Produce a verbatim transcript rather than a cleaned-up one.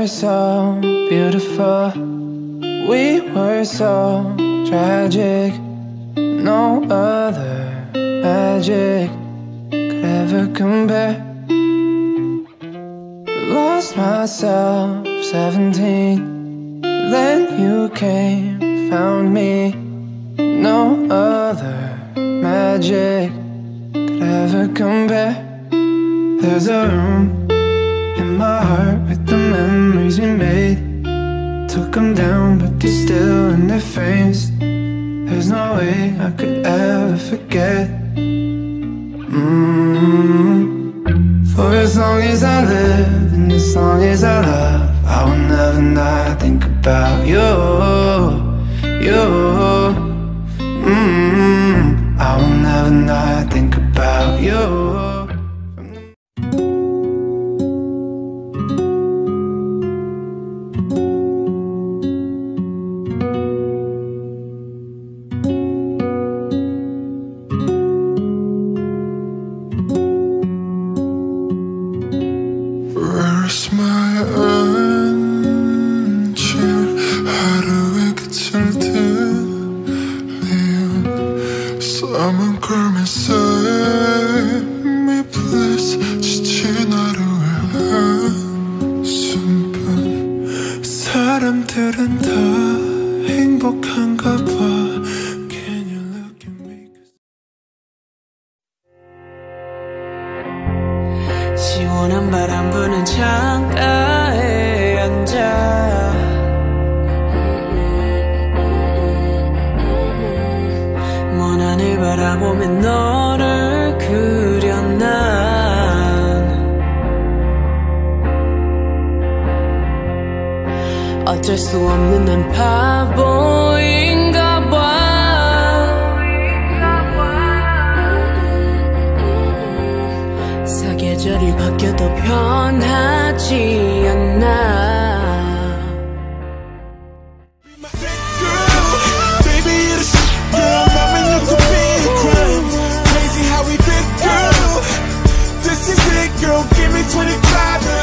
were so beautiful, we were so tragic. No other magic could ever compare. Lost myself seventeen, then you came, found me. No other magic could ever compare. There's a room in my heart with the memories we made. Took them down but they're still in their frames. There's no way I could ever forget. mm. For as long as I live and as long as I love, I will never not think about you, you. mm. I will never not think about you. 시원한 바람 부는 창가에 앉아 먼 하늘 바라보면 너를 그렸나. 어쩔 수 없는 난 바보인가. 계절이 바뀌어도 변하지 않나. Girl, baby, you're the girl. I'm in love with me. Crazy how we been through. This is it, girl. Give me twenty-five.